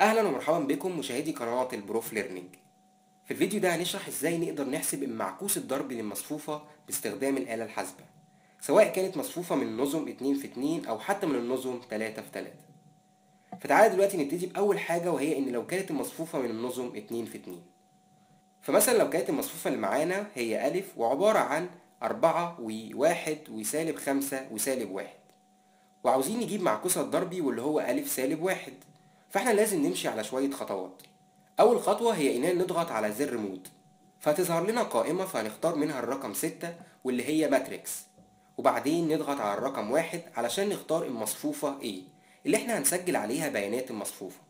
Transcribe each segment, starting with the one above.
اهلا ومرحبا بكم مشاهدي قناه البروف ليرنينج. في الفيديو ده هنشرح ازاي نقدر نحسب معكوس الضرب للمصفوفه باستخدام الاله الحاسبه، سواء كانت مصفوفه من نظم 2 في 2 او حتى من النظم 3 في 3. فتعالى دلوقتي نبتدي باول حاجه، وهي ان لو كانت المصفوفه من النظم 2 في 2، فمثلا لو كانت المصفوفه اللي معانا هي الف وعباره عن 4 و1 وسالب 5 وسالب 1، وعاوزين نجيب معكوسها الضربي واللي هو الف سالب 1، فاحنا لازم نمشي على شوية خطوات. اول خطوة هي اننا نضغط على زر مود، فهتظهر لنا قائمة فهنختار منها الرقم 6 واللي هي ماتريكس، وبعدين نضغط على الرقم 1 علشان نختار المصفوفة A اللي احنا هنسجل عليها بيانات المصفوفة،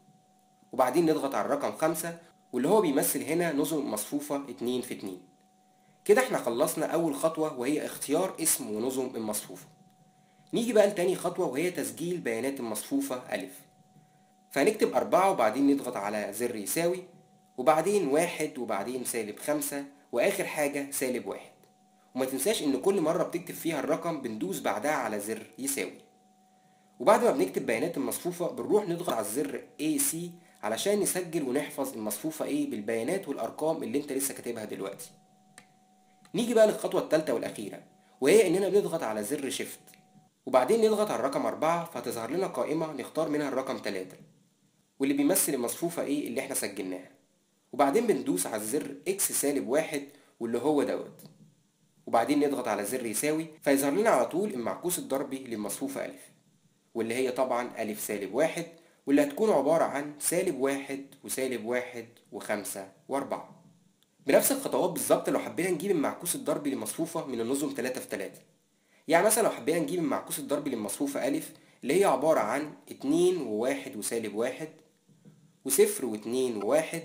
وبعدين نضغط على الرقم 5 واللي هو بيمثل هنا نظم مصفوفة 2 في 2. كده احنا خلصنا اول خطوة وهي اختيار اسم ونظم المصفوفة. نيجي بقى لتاني خطوة وهي تسجيل بيانات المصفوفة أ، فهنكتب 4 وبعدين نضغط على زر يساوي وبعدين 1 وبعدين سالب 5 وآخر حاجة سالب 1. وما تنساش ان كل مرة بتكتب فيها الرقم بندوس بعدها على زر يساوي، وبعد ما بنكتب بيانات المصفوفة بنروح نضغط على الزر AC علشان نسجل ونحفظ المصفوفة A بالبيانات والأرقام اللي انت لسه كاتبها دلوقتي. نيجي بقى للخطوة الثالثة والأخيرة، وهي اننا بنضغط على زر شيفت وبعدين نضغط على الرقم 4، فتظهر لنا قائمة نختار منها الرقم 3 واللي بيمثل المصفوفة A اللي احنا سجلناها، وبعدين بندوس على الزر X سالب 1 واللي هو دوت، وبعدين نضغط على زر يساوي فيظهر لنا على طول المعكوس الضربي للمصفوفة أ واللي هي طبعا أ سالب 1 واللي هتكون عبارة عن سالب 1 وسالب 1 و5 و4. بنفس الخطوات بالظبط لو حبينا نجيب المعكوس الضربي للمصفوفة من النظم 3 في 3، يعني مثلا لو حبينا نجيب المعكوس الضربي للمصفوفة أ اللي هي عبارة عن 2 و1 وسالب 1 و0 و2 و1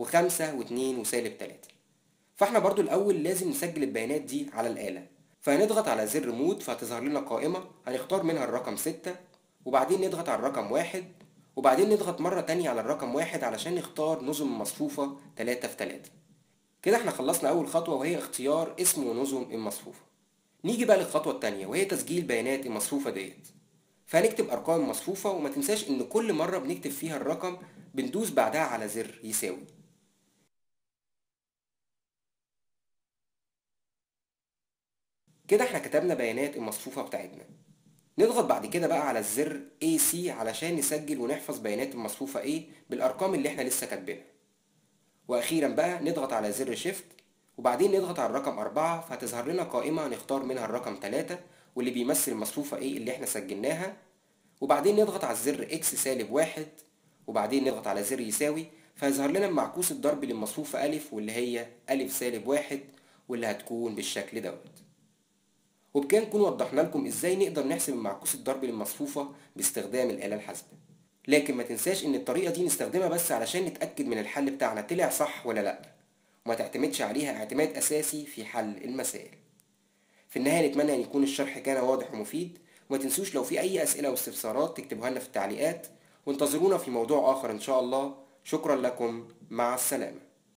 و5 و2 وسالب 3، فاحنا برضو الأول لازم نسجل البيانات دي على الآلة، فهنضغط على زر مود فهتظهر لنا قائمة هنختار منها الرقم 6 وبعدين نضغط على الرقم 1 وبعدين نضغط مرة تانية على الرقم 1 علشان نختار نظم مصفوفة 3 في 3. كده احنا خلصنا أول خطوة وهي اختيار اسم ونظم المصفوفة. نيجي بقى للخطوة التانية وهي تسجيل بيانات المصفوفة ديت، فهنكتب أرقام المصفوفة، وما تنساش إن كل مرة بنكتب فيها الرقم بندوس بعدها على زر يساوي. كده احنا كتبنا بيانات المصفوفة بتاعتنا. نضغط بعد كده بقى على الزر AC علشان نسجل ونحفظ بيانات المصفوفة A بالأرقام اللي احنا لسه كاتبينها. وأخيرا بقى نضغط على زر Shift وبعدين نضغط على الرقم 4 فهتظهر لنا قائمة هنختار منها الرقم 3 واللي بيمثل المصفوفة A اللي احنا سجلناها، وبعدين نضغط على الزر X سالب 1 وبعدين نضغط على زر يساوي فيظهر لنا معكوس الضرب للمصفوفة أ واللي هي أ سالب 1 واللي هتكون بالشكل دوت. وبكده نكون وضحنا لكم ازاي نقدر نحسب معكوس الضرب للمصفوفة باستخدام الآلة الحاسبة، لكن ما تنساش ان الطريقة دي نستخدمها بس علشان نتأكد من الحل بتاعنا طلع صح ولا لأ، وما تعتمدش عليها اعتماد أساسي في حل المسائل. في النهاية نتمنى ان يكون الشرح كان واضح ومفيد، وما تنسوش لو في اي اسئلة واستفسارات تكتبوها لنا في التعليقات، وانتظرونا في موضوع اخر ان شاء الله. شكرا لكم، مع السلامة.